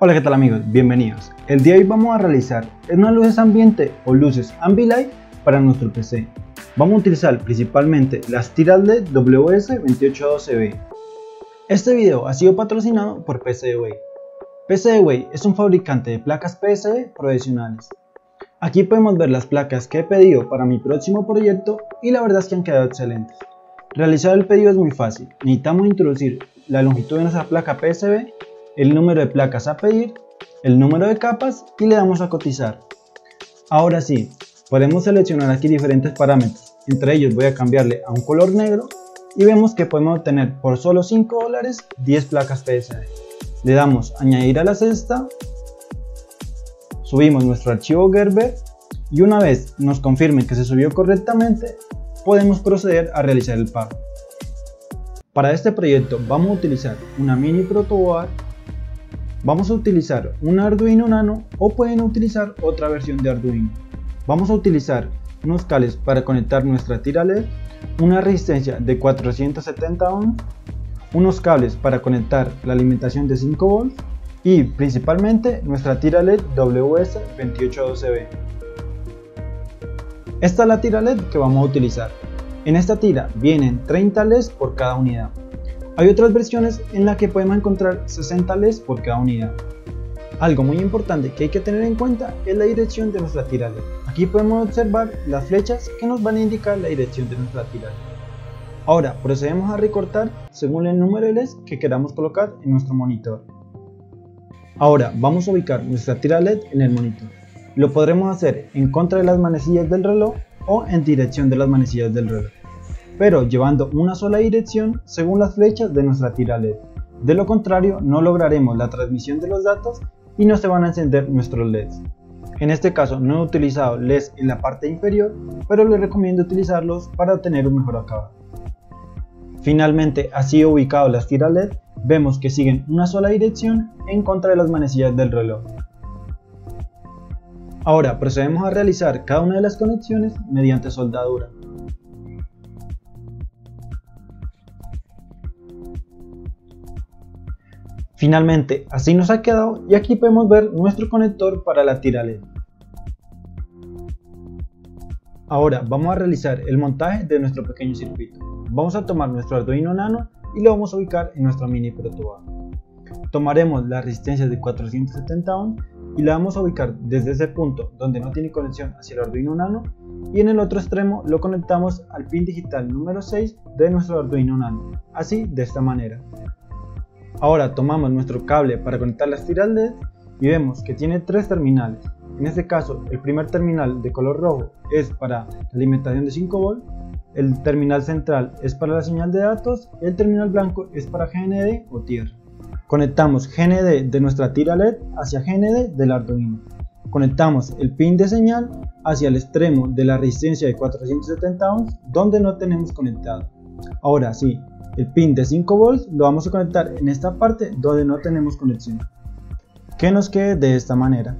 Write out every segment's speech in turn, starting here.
Hola, ¿qué tal amigos? Bienvenidos. El día de hoy vamos a realizar unas luces ambiente o luces ambilight para nuestro PC. Vamos a utilizar principalmente las tiras LED WS2812B. Este video ha sido patrocinado por PCBWay. PCBWay es un fabricante de placas PCB profesionales. Aquí podemos ver las placas que he pedido para mi próximo proyecto y la verdad es que han quedado excelentes. Realizar el pedido es muy fácil. Necesitamos introducir la longitud de nuestra placa PCB, el número de placas a pedir, el número de capas y le damos a cotizar. Ahora sí, podemos seleccionar aquí diferentes parámetros, entre ellos voy a cambiarle a un color negro y vemos que podemos obtener por solo $5 10 placas PCB. Le damos añadir a la cesta, subimos nuestro archivo Gerber y una vez nos confirmen que se subió correctamente, podemos proceder a realizar el pago. Para este proyecto vamos a utilizar una mini protoboard. Vamos a utilizar un Arduino Nano o pueden utilizar otra versión de Arduino. Vamos a utilizar unos cables para conectar nuestra tira LED, una resistencia de 470 ohms, unos cables para conectar la alimentación de 5 volts y principalmente nuestra tira LED WS2812B. Esta es la tira LED que vamos a utilizar. En esta tira vienen 30 LEDs por cada unidad. Hay otras versiones en las que podemos encontrar 60 LEDs por cada unidad. Algo muy importante que hay que tener en cuenta es la dirección de nuestra tira LED. Aquí podemos observar las flechas que nos van a indicar la dirección de nuestra tira LED. Ahora procedemos a recortar según el número de LEDs que queramos colocar en nuestro monitor. Ahora vamos a ubicar nuestra tira LED en el monitor. Lo podremos hacer en contra de las manecillas del reloj o en dirección de las manecillas del reloj, pero llevando una sola dirección según las flechas de nuestra tira LED. De lo contrario no lograremos la transmisión de los datos y no se van a encender nuestros LEDs. En este caso no he utilizado LEDs en la parte inferior, pero les recomiendo utilizarlos para obtener un mejor acabado. Finalmente, así ubicado las tiras LED, vemos que siguen una sola dirección en contra de las manecillas del reloj. Ahora procedemos a realizar cada una de las conexiones mediante soldadura. Finalmente, así nos ha quedado y aquí podemos ver nuestro conector para la tira LED. Ahora vamos a realizar el montaje de nuestro pequeño circuito. Vamos a tomar nuestro Arduino Nano y lo vamos a ubicar en nuestra mini protoboard. Tomaremos la resistencia de 470 ohms y la vamos a ubicar desde ese punto donde no tiene conexión hacia el Arduino Nano y en el otro extremo lo conectamos al pin digital número 6 de nuestro Arduino Nano, así de esta manera. Ahora tomamos nuestro cable para conectar las tiras LED y vemos que tiene 3 terminales. En este caso el primer terminal de color rojo es para la alimentación de 5 volts, el terminal central es para la señal de datos y el terminal blanco es para GND o tierra. Conectamos GND de nuestra tira LED hacia GND del Arduino. Conectamos el pin de señal hacia el extremo de la resistencia de 470 ohms donde no tenemos conectado. Ahora sí, el pin de 5 volts lo vamos a conectar en esta parte donde no tenemos conexión. Que nos quede de esta manera.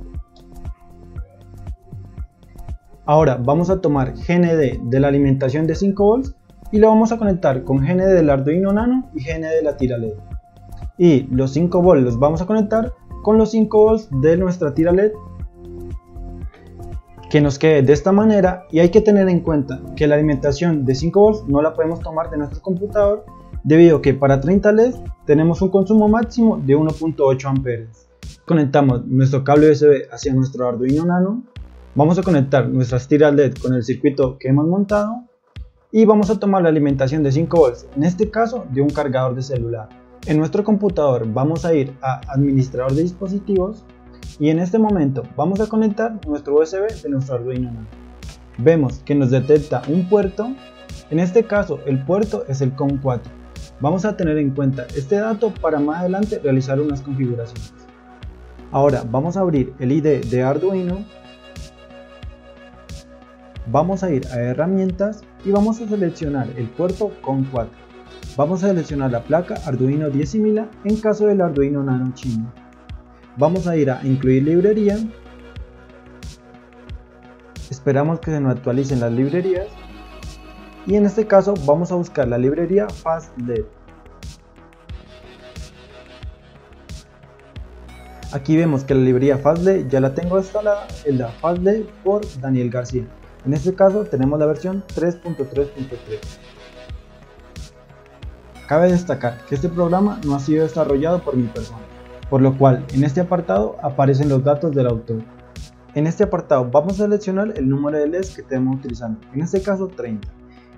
Ahora vamos a tomar GND de la alimentación de 5 volts y lo vamos a conectar con GND del Arduino Nano y GND de la tira LED. Y los 5 volts los vamos a conectar con los 5 volts de nuestra tira LED. Que nos quede de esta manera y hay que tener en cuenta que la alimentación de 5 volts no la podemos tomar de nuestro computador debido a que para 30 LEDs tenemos un consumo máximo de 1.8 amperes. Conectamos nuestro cable USB hacia nuestro Arduino Nano, vamos a conectar nuestras tiras LED con el circuito que hemos montado y vamos a tomar la alimentación de 5 volts, en este caso de un cargador de celular. En nuestro computador vamos a ir a administrador de dispositivos y en este momento vamos a conectar nuestro USB de nuestro Arduino Nano. Vemos que nos detecta un puerto, en este caso el puerto es el COM4. Vamos a tener en cuenta este dato para más adelante realizar unas configuraciones. Ahora vamos a abrir el IDE de Arduino, vamos a ir a herramientas y vamos a seleccionar el puerto COM4. Vamos a seleccionar la placa Arduino 10000 en caso del Arduino Nano chino. Vamos a ir a incluir librería, esperamos que se nos actualicen las librerías y en este caso vamos a buscar la librería FastLED. Aquí vemos que la librería FastLED ya la tengo instalada, es la FastLED por Daniel García. En este caso tenemos la versión 3.3.3. Cabe destacar que este programa no ha sido desarrollado por mi persona, por lo cual en este apartado aparecen los datos del autor. En este apartado vamos a seleccionar el número de LEDs que estemos utilizando, en este caso 30,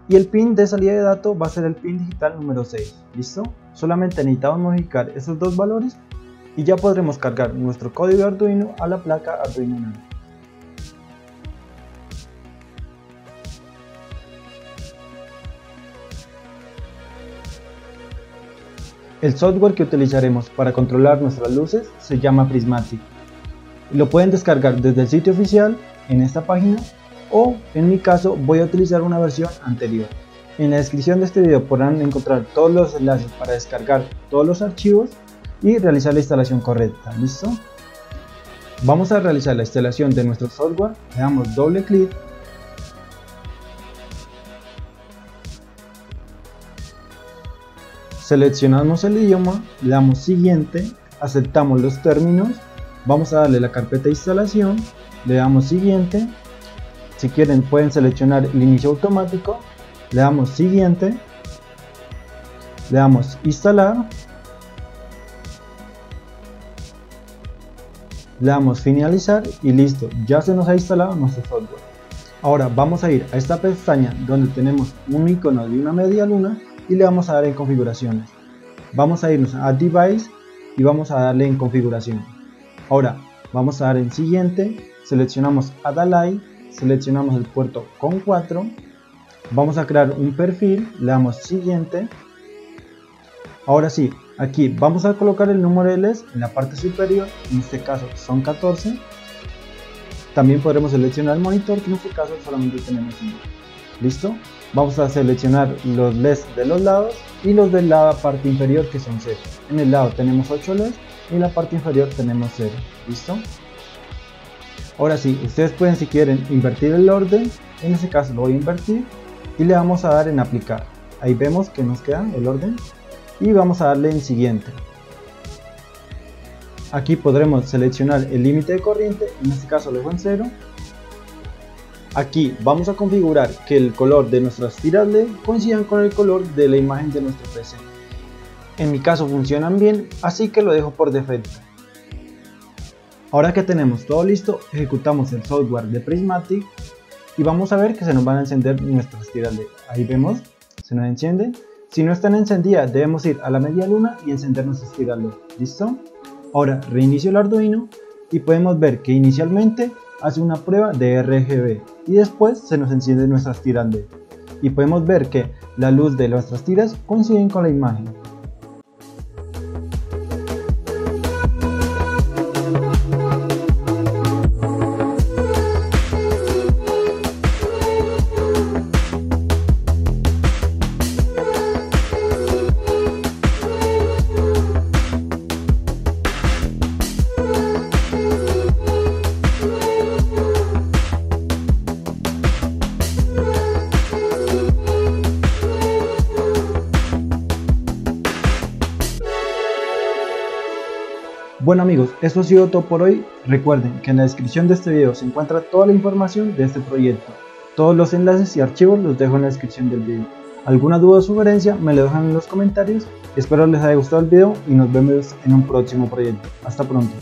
y el pin de salida de datos va a ser el pin digital número 6, ¿listo? Solamente necesitamos modificar esos dos valores y ya podremos cargar nuestro código Arduino a la placa Arduino Nano. El software que utilizaremos para controlar nuestras luces se llama Prismatik. Lo pueden descargar desde el sitio oficial, en esta página, o en mi caso voy a utilizar una versión anterior. En la descripción de este video podrán encontrar todos los enlaces para descargar todos los archivos y realizar la instalación correcta, ¿listo? Vamos a realizar la instalación de nuestro software, le damos doble clic. Seleccionamos el idioma, le damos siguiente, aceptamos los términos, vamos a darle la carpeta de instalación, le damos siguiente, si quieren pueden seleccionar el inicio automático, le damos siguiente, le damos instalar, le damos finalizar y listo, ya se nos ha instalado nuestro software. Ahora vamos a ir a esta pestaña donde tenemos un icono de una media luna y le vamos a dar en configuraciones. Vamos a irnos a device y vamos a darle en configuración. Ahora vamos a dar en siguiente, seleccionamos Adalai, seleccionamos el puerto COM4, vamos a crear un perfil, le damos siguiente. Ahora sí, aquí vamos a colocar el número de LEDs en la parte superior, en este caso son 14. También podremos seleccionar el monitor, que en este caso solamente tenemos uno. ¿Listo? Vamos a seleccionar los LEDs de los lados y los de la parte inferior, que son 0. En el lado tenemos 8 LEDs y en la parte inferior tenemos 0. ¿Listo? Ahora sí, ustedes pueden, si quieren, invertir el orden. En este caso lo voy a invertir y le vamos a dar en aplicar. Ahí vemos que nos queda el orden y vamos a darle en siguiente. Aquí podremos seleccionar el límite de corriente, en este caso lo dejo en 0. Aquí vamos a configurar que el color de nuestras tiras LED coincidan con el color de la imagen de nuestro PC. En mi caso funcionan bien, así que lo dejo por defecto. Ahora que tenemos todo listo, ejecutamos el software de Prismatik y vamos a ver que se nos van a encender nuestras tiras LED. Ahí vemos, se nos enciende. Si no están encendidas, debemos ir a la media luna y encender nuestras tiras LED. ¿Listo? Ahora reinicio el Arduino y podemos ver que inicialmente hace una prueba de RGB y después se nos encienden nuestras tiras LED y podemos ver que la luz de nuestras tiras coinciden con la imagen. Bueno amigos, eso ha sido todo por hoy. Recuerden que en la descripción de este video se encuentra toda la información de este proyecto. Todos los enlaces y archivos los dejo en la descripción del video. ¿Alguna duda o sugerencia? Me lo dejan en los comentarios. Espero les haya gustado el video y nos vemos en un próximo proyecto. Hasta pronto.